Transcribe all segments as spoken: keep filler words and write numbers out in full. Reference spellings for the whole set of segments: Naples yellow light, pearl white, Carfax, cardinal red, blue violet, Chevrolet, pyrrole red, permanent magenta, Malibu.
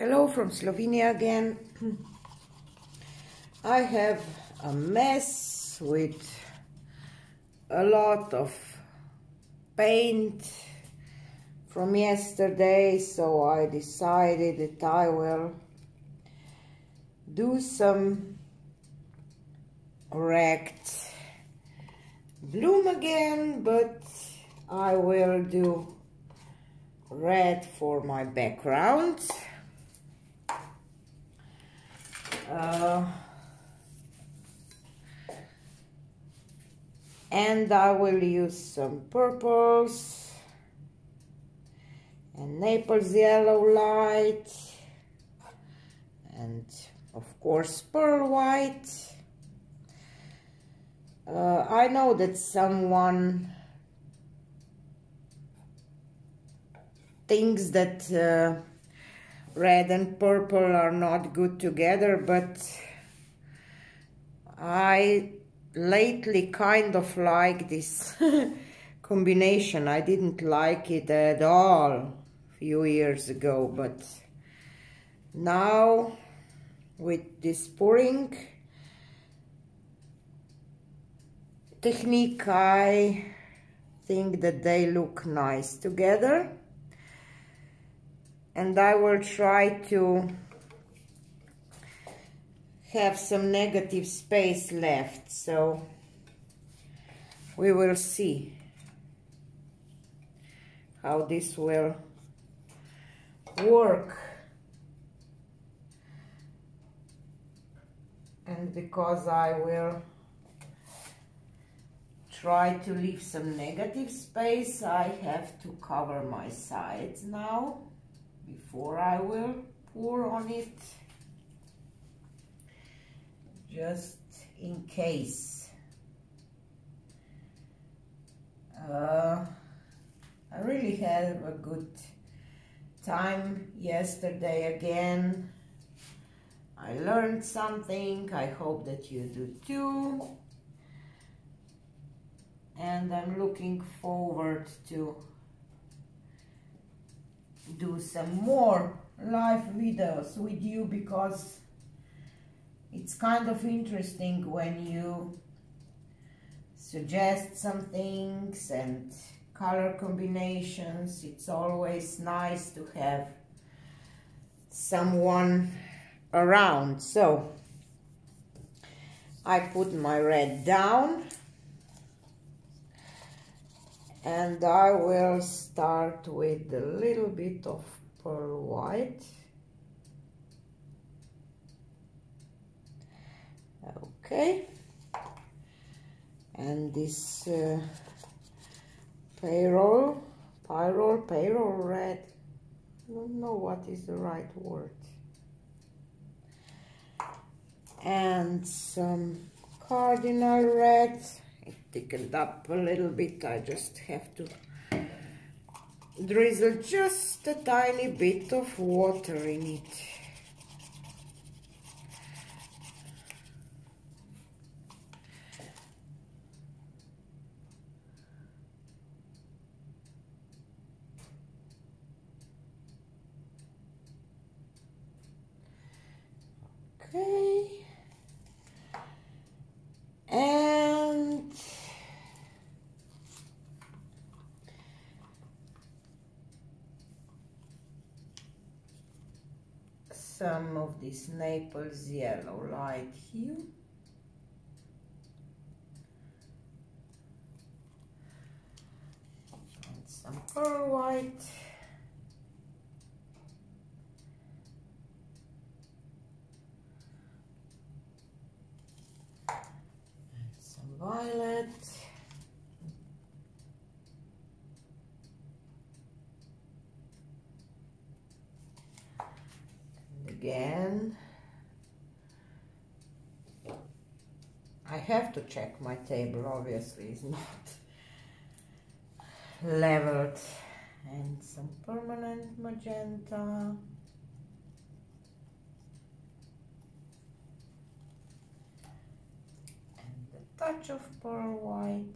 Hello from Slovenia again. I have a mess with a lot of paint from yesterday, so I decided that I will do some wrecked bloom again, but I will do red for my background. Uh, and I will use some purples and Naples yellow light and of course pearl white. Uh, I know that someone thinks that uh, red and purple are not good together, but I lately kind of like this combination. I didn't like it at all a few years ago, but now with this pouring technique, I think that they look nice together. And I will try to have some negative space left, so we will see how this will work. And because I will try to leave some negative space, I have to cover my sides now before I will pour on it, just in case. Uh, I really had a good time yesterday again. I learned something, I hope that you do too. And I'm looking forward to do some more live videos with you, because it's kind of interesting when you suggest some things and color combinations. It's always nice to have someone around. So I put my red down and I will start with a little bit of pearl white. Okay, and this uh, pyrrole, pyrrole, pyrrole red, I don't know what is the right word, and some cardinal red. Thickened up a little bit. I just have to drizzle just a tiny bit of water in it. Some of this Naples yellow light here. And some pearl white. And some violet. Again, I have to check my table, obviously it's not leveled, and some permanent magenta, and a touch of pearl white.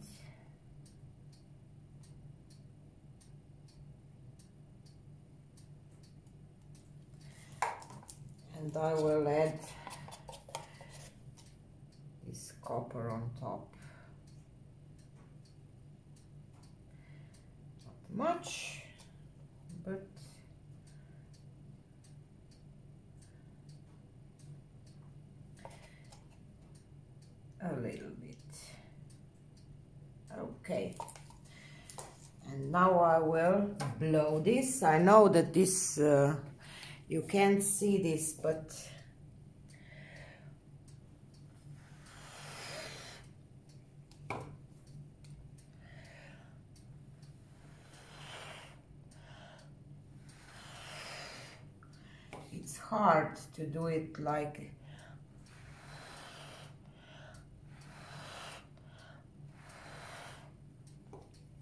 and I will add this copper on top. Not much, but a little bit. Okay, and now I will blow this. I know that this uh, you can't see this, but it's hard to do it like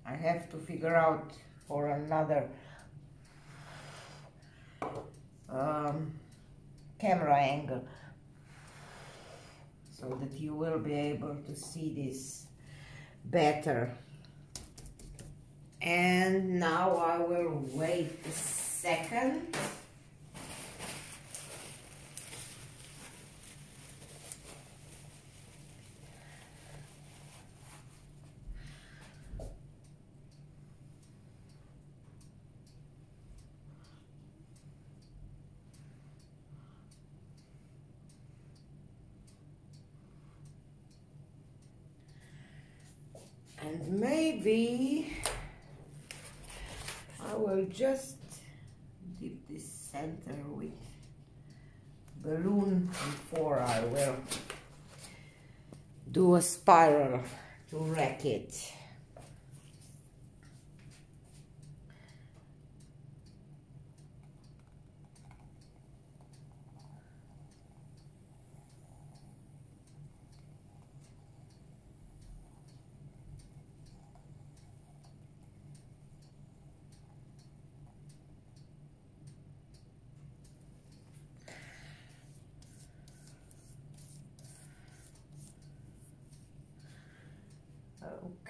I have to figure out for another um, camera angle so that you will be able to see this better. And now I will wait a second. And maybe I will just dip this center with balloon before I will do a spiral to wreck it.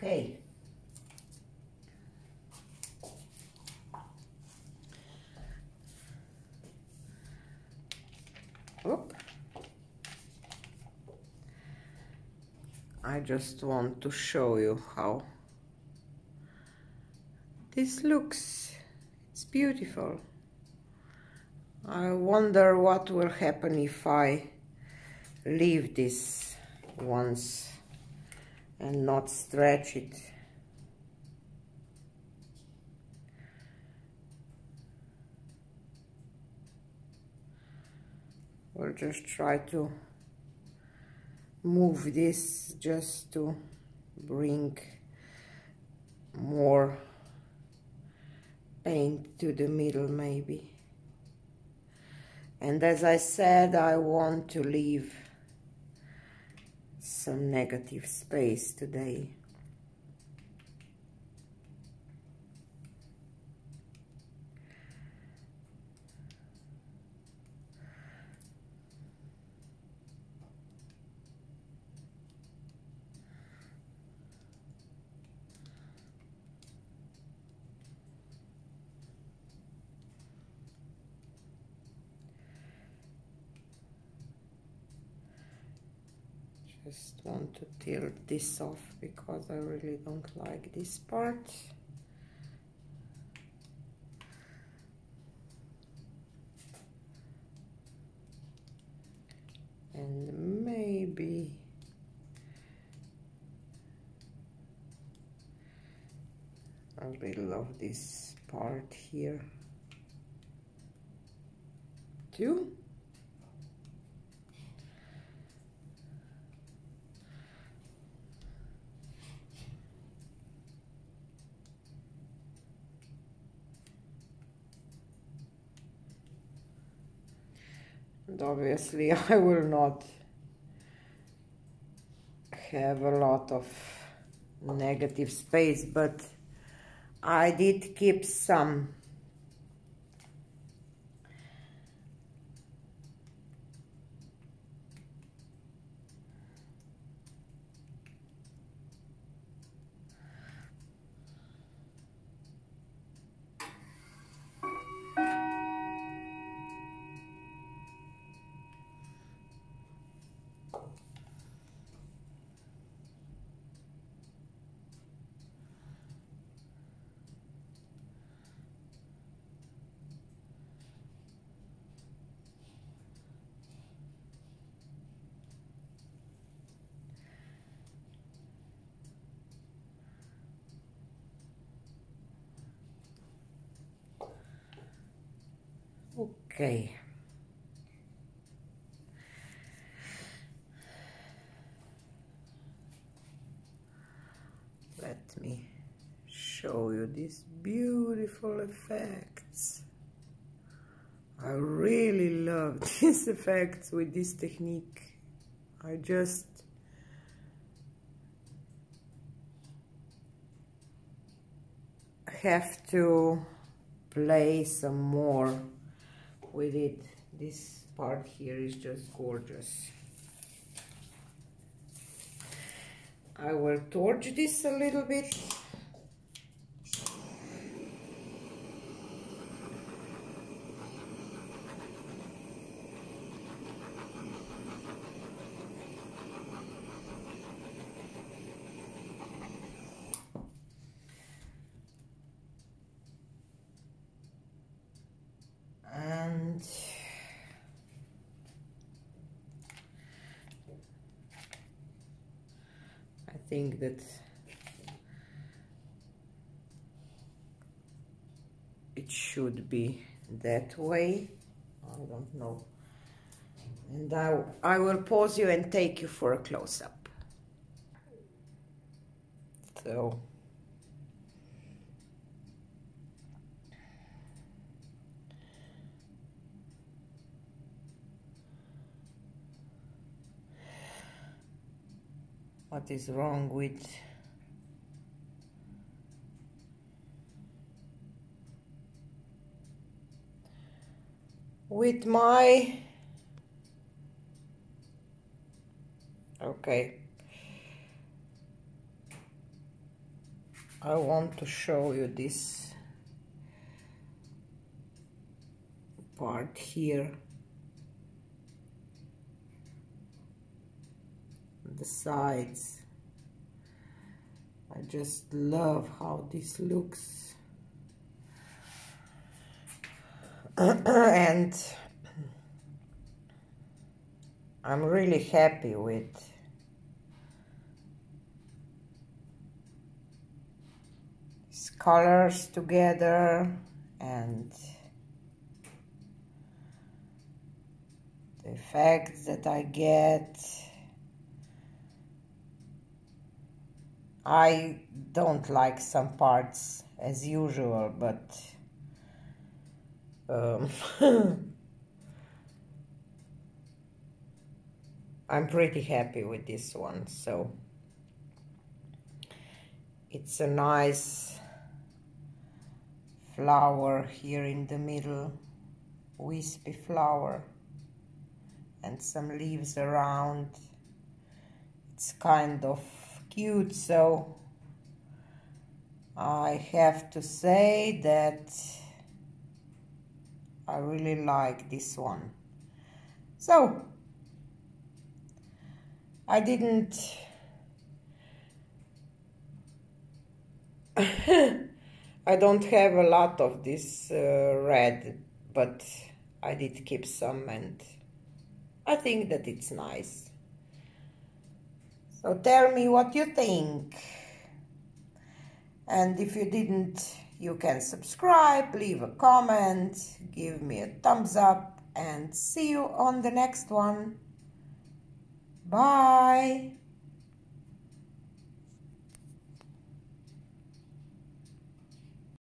Okay, Oop. I just want to show you how this looks. It's beautiful. I wonder what will happen if I leave this once and not stretch it. We'll just try to move this just to bring more paint to the middle maybe. And as I said, I want to leave some negative space today. Just want to tilt this off because I really don't like this part. And maybe I really love this part here too. And obviously I will not have a lot of negative space, but I did keep some Ok. Let me show you these beautiful effects. I really love these effects with this technique. I just have to play some more with it. This part here is just gorgeous. I will torch this a little bit. I think that it should be that way. I don't know. And I, I will pause you and take you for a close-up. So what is wrong with with my okay I want to show you this part here, the sides. I just love how this looks. And I'm really happy with these colors together and the effects that I get. I don't like some parts as usual, but um, I'm pretty happy with this one, so it's a nice flower here in the middle, wispy flower, and some leaves around. It's kind of cute, so I have to say that I really like this one. So I didn't I don't have a lot of this uh, red, but I did keep some and I think that it's nice. So tell me what you think, and if you didn't, you can subscribe, leave a comment, give me a thumbs up, and see you on the next one. Bye!